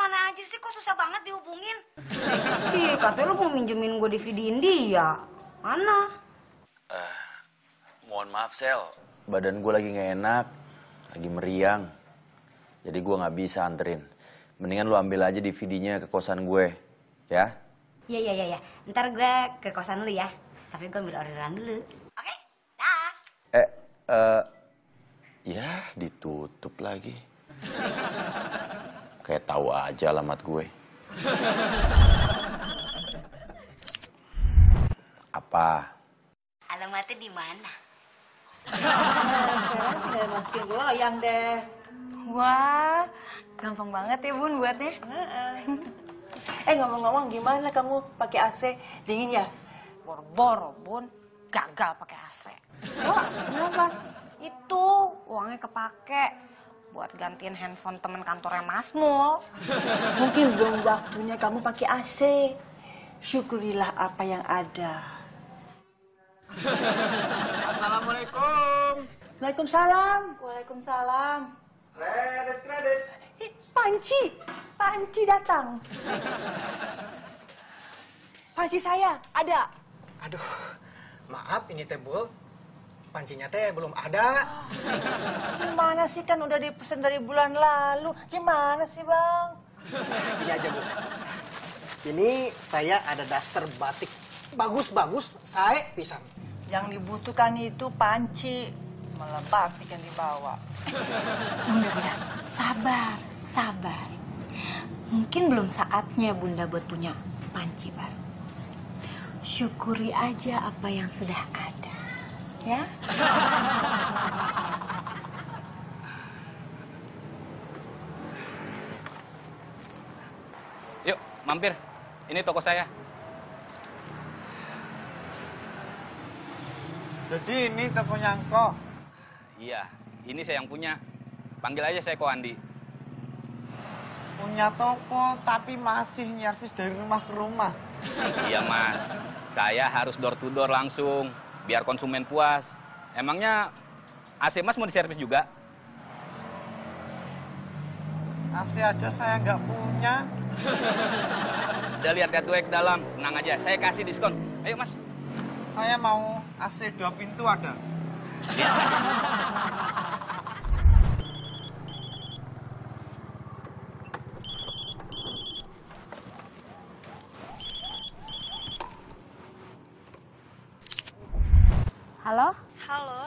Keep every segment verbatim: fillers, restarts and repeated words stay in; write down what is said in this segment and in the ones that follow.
kemana aja sih, kok susah banget dihubungin? Ih, katanya lu mau minjemin gue D V D India. Mana? Uh, mohon maaf, Sel. Badan gue lagi gak enak, lagi meriang. Jadi gue gak bisa anterin. Mendingan lu ambil aja D V D-nya ke kosan gue, ya? Iya, iya, iya. Ya. Ntar gue ke kosan lu ya. Tapi gue ambil orderan dulu. Oke? Okay? Dah. Eh, uh, ya ditutup lagi. Kayak tahu aja alamat gue. Apa? Alamatnya di mana? Sekarang tinggal masukin goyang deh. Wah, gampang banget ya Bun buatnya. Eh ngomong-ngomong gimana kamu pakai A C dingin ya? Boro-boro Bun, gagal pakai A C. Wah, kenapa? Itu uangnya kepake buat gantiin handphone temen kantornya Mas Mul. Mungkin belum waktunya kamu pakai A C. Syukurilah apa yang ada. Assalamualaikum. Waalaikumsalam. Waalaikumsalam. Kredit, kredit. Eh, Panci. Panci datang. Panci saya ada. Aduh, maaf ini tebul. Pancinya teh belum ada. Gimana sih, kan udah dipesan dari bulan lalu. Gimana sih Bang? Ini aja Bu. Ini saya ada daster batik. Bagus-bagus, saya pisan. Yang dibutuhkan itu panci. Malah batik yang dibawa. Bunda, Bunda, sabar, sabar. Mungkin belum saatnya Bunda buat punya panci baru. Syukuri aja apa yang sudah ada. Ya. Yuk, mampir. Ini toko saya. Jadi ini tokonya Ko? Iya, ini saya yang punya. Panggil aja saya Ko Andi. Punya toko tapi masih nyervis dari rumah ke rumah. Iya, Mas. Saya harus door to door langsung. Biar konsumen puas. Emangnya A C Mas mau diservis juga? A C aja saya nggak punya. Udah lihat gatwek dalam, tenang aja. Saya kasih diskon. Ayo Mas. Saya mau A C dua pintu ada. Ya. Halo? Halo,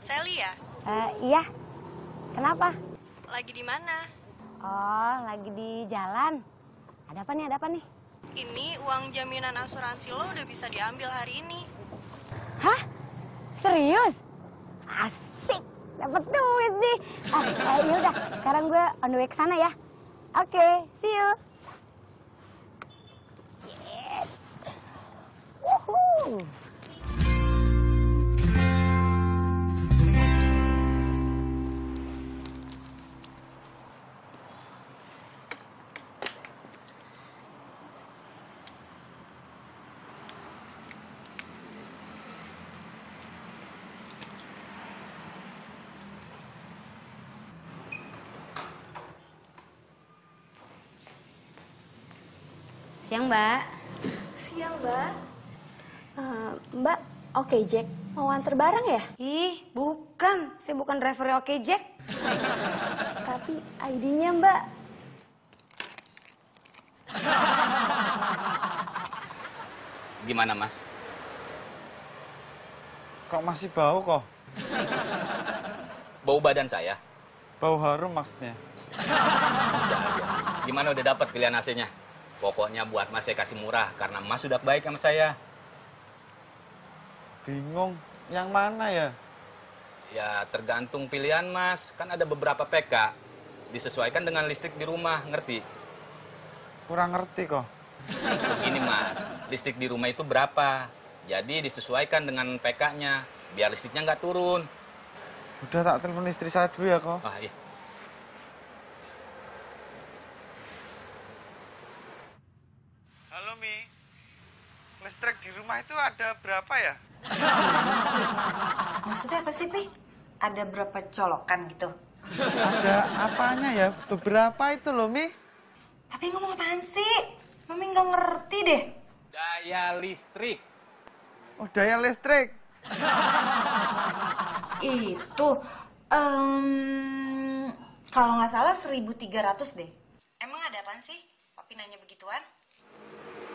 saya Lia. Uh, iya, kenapa? Lagi di mana? Oh, lagi di jalan. Ada apa nih, ada apa nih? Ini uang jaminan asuransi lo udah bisa diambil hari ini. Hah? Serius? Asik, dapet duit nih. Ah, eh, yaudah, sekarang gue on the way ke sana ya. Oke, okay, see you. Yes. Woohoo. Siang, Mbak. Siang, Mbak. Uh, Mbak, OKJEK mau antar barang ya? Ih, bukan. Saya bukan driver OKJEK. Tapi I D-nya, Mbak. Gimana, Mas? Kok masih bau kok? Bau badan saya? Bau harum maksudnya? Gimana udah dapat pilihan A C-nya? Pokoknya buat Mas saya kasih murah, karena Mas sudah baik sama saya. Bingung, yang mana ya? Ya tergantung pilihan Mas, kan ada beberapa P K. Disesuaikan dengan listrik di rumah, ngerti? Kurang ngerti kok. Begini Mas, listrik di rumah itu berapa? Jadi disesuaikan dengan P K-nya, biar listriknya nggak turun. Udah tak telepon istri saya dulu ya kok. Ah, iya. Listrik di rumah itu ada berapa ya? Maksudnya apa sih, Pi? Ada berapa colokan gitu? Ada apanya ya? Beberapa itu loh, Mi. Papi ngomong apaan sih? Mami nggak ngerti deh. Daya listrik. Oh, daya listrik. Itu, um, kalau nggak salah seribu tiga ratus deh. Emang ada apaan sih? Papi nanya begituan.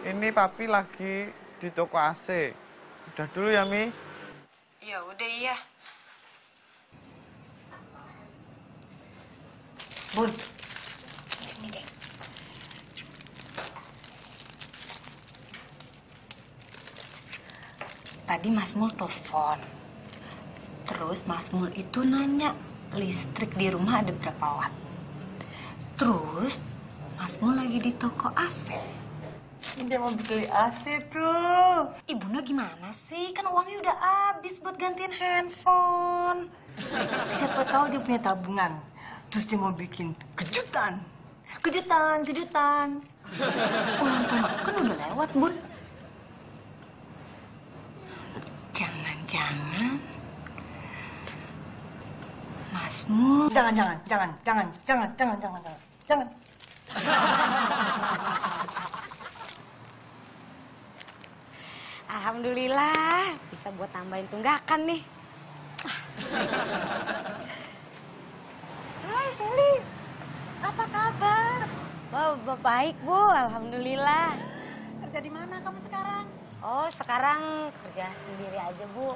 Ini Papi lagi di toko A C. Udah dulu ya, Mi? Ya udah, iya. Bun, ini deh. Tadi Mas Mul telepon. Terus Mas Mul itu nanya listrik di rumah ada berapa watt. Terus Mas Mul lagi di toko A C. Dia mau beli A C tuh. Ibunda gimana sih? Kan uangnya udah habis buat gantiin handphone. Siapa tahu dia punya tabungan. Terus dia mau bikin kejutan. Kejutan, kejutan. Ulang tahun aku kan udah lewat, Bun. Jangan-jangan Mas Mul. Jangan, jangan, jangan, jangan, jangan, jangan, jangan, jangan, jangan. Alhamdulillah, bisa buat tambahin tunggakan nih. Hai Sally, apa kabar? Wah, wow, baik Bu, alhamdulillah. Kerja di mana kamu sekarang? Oh, sekarang kerja sendiri aja Bu,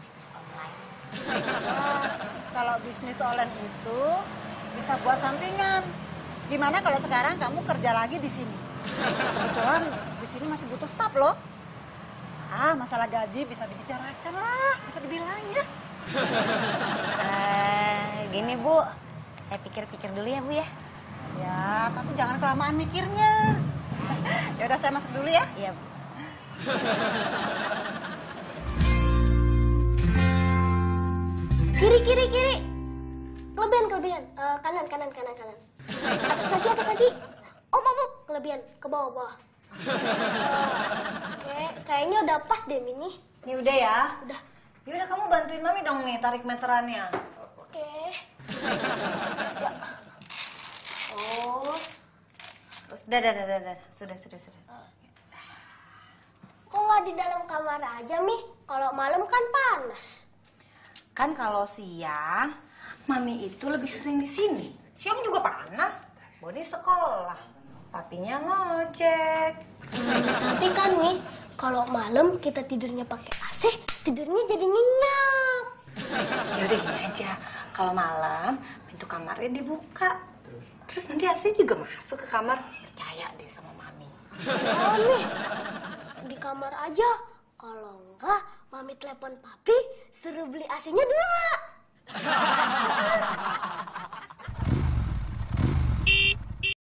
bisnis online. Nah, kalau bisnis online itu bisa buat sampingan. Gimana kalau sekarang kamu kerja lagi di sini? Kebetulan di sini masih butuh staff loh. Ah, masalah gaji bisa dibicarakan lah, bisa dibilang ya. Uh, gini Bu, saya pikir-pikir dulu ya Bu ya. Ya, tapi jangan kelamaan mikirnya. Ya udah, saya masuk dulu ya. Iya Bu. Kiri, kiri, kiri. Kelebihan, kelebihan. Uh, kanan, kanan, kanan, kanan. Atas lagi, atas lagi. Om, om, om. Kelebihan, ke bawah, bawah. Oke, okay. Kayaknya udah pas deh Mini. Ini udah ya? Udah. Yaudah kamu bantuin Mami dong nih tarik meterannya. Oke. Okay. Ya. Oh. Sudah, sudah, sudah, sudah, sudah, sudah. Kok nggak di dalam kamar aja Mi? Kalau malam kan panas. Kan kalau siang Mami itu lebih sering di sini. Siang juga panas. Boni sekolah. Papinya ngojek. Hmm, tapi kan nih, kalau malam kita tidurnya pakai A C, tidurnya jadi nyenyak. Ya udah gini aja, kalau malam pintu kamarnya dibuka, terus nanti A C juga masuk ke kamar. Percaya deh sama Mami. Oh nih, di kamar aja. Kalau enggak, Mami telepon Papi, suruh beli A C-nya dua.